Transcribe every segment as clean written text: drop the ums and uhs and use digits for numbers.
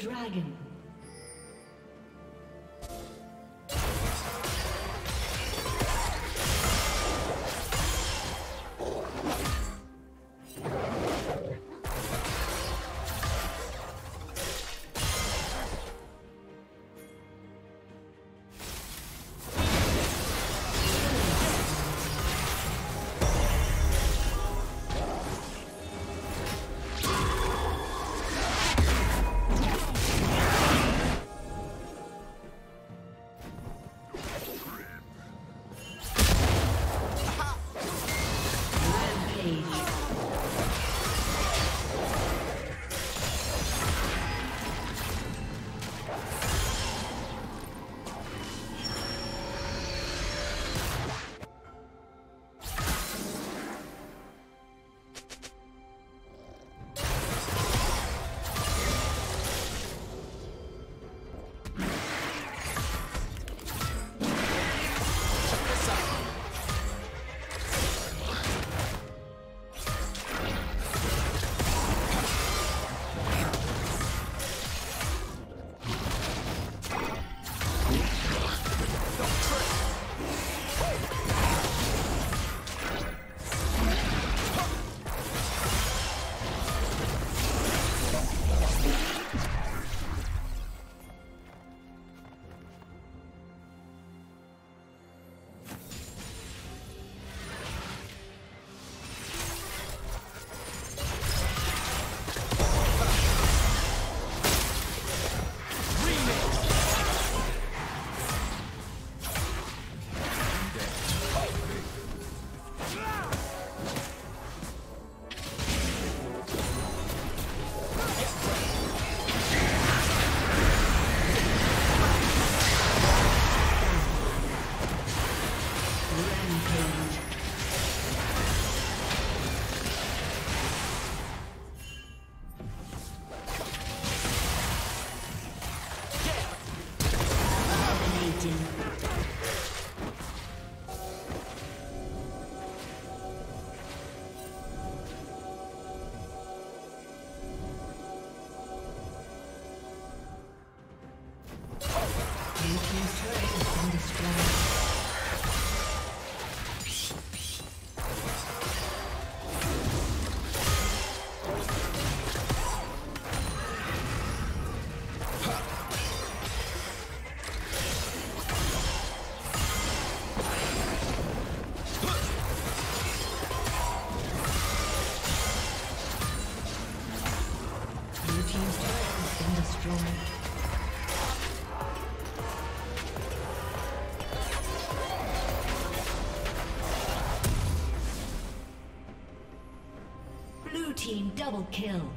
dragon. Blue team double kill.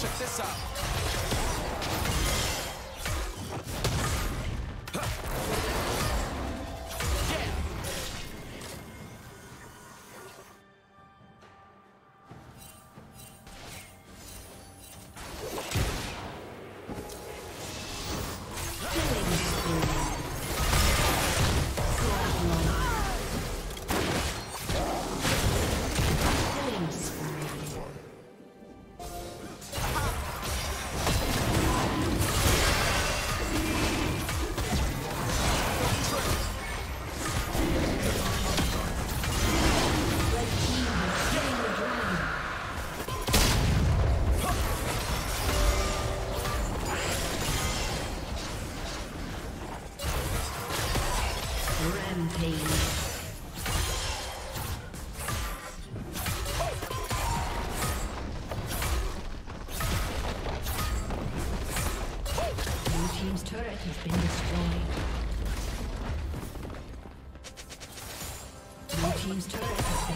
Check this out.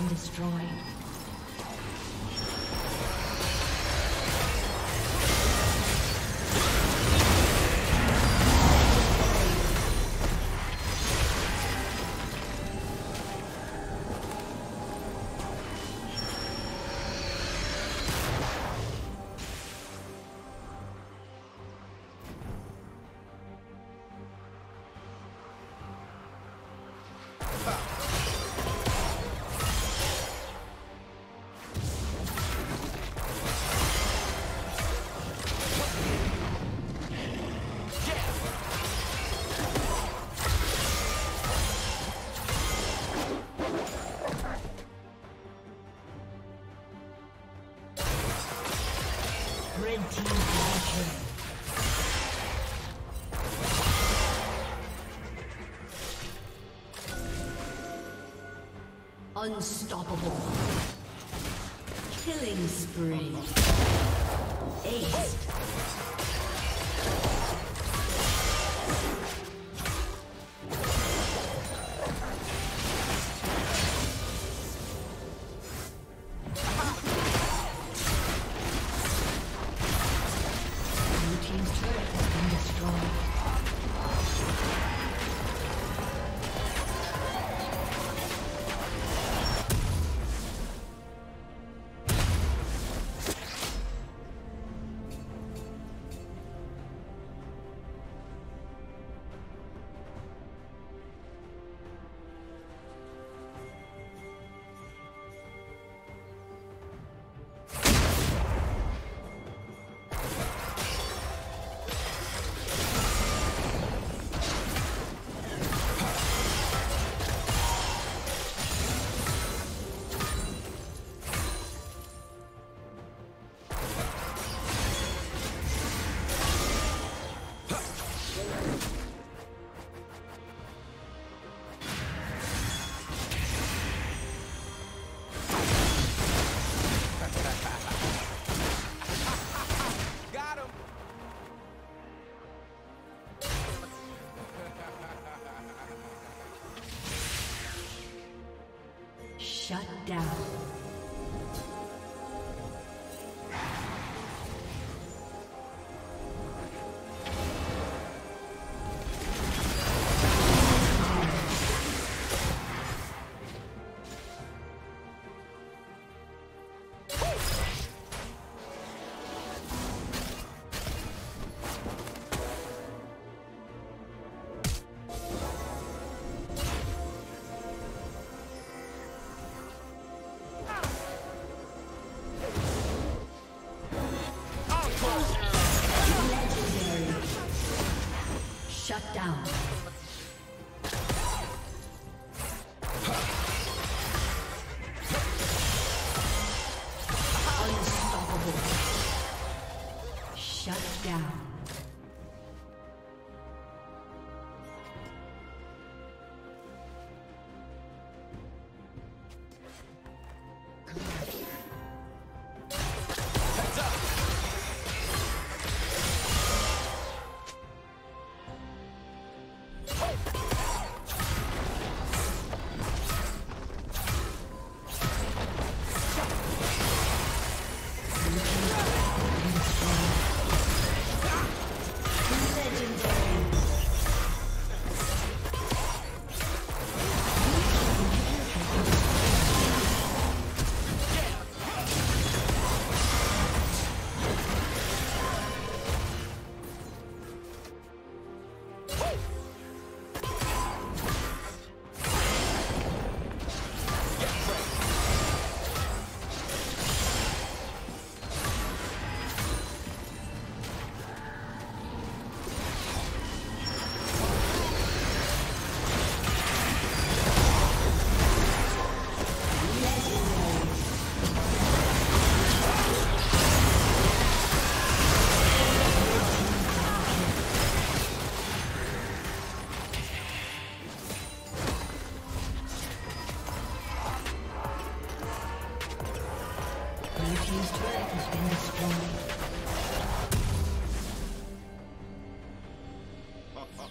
Destroyed. Unstoppable. Killing spree. Ace. Shut down. Shut down. Unstoppable. Shut down. Blue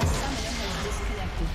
A summoner has disconnected.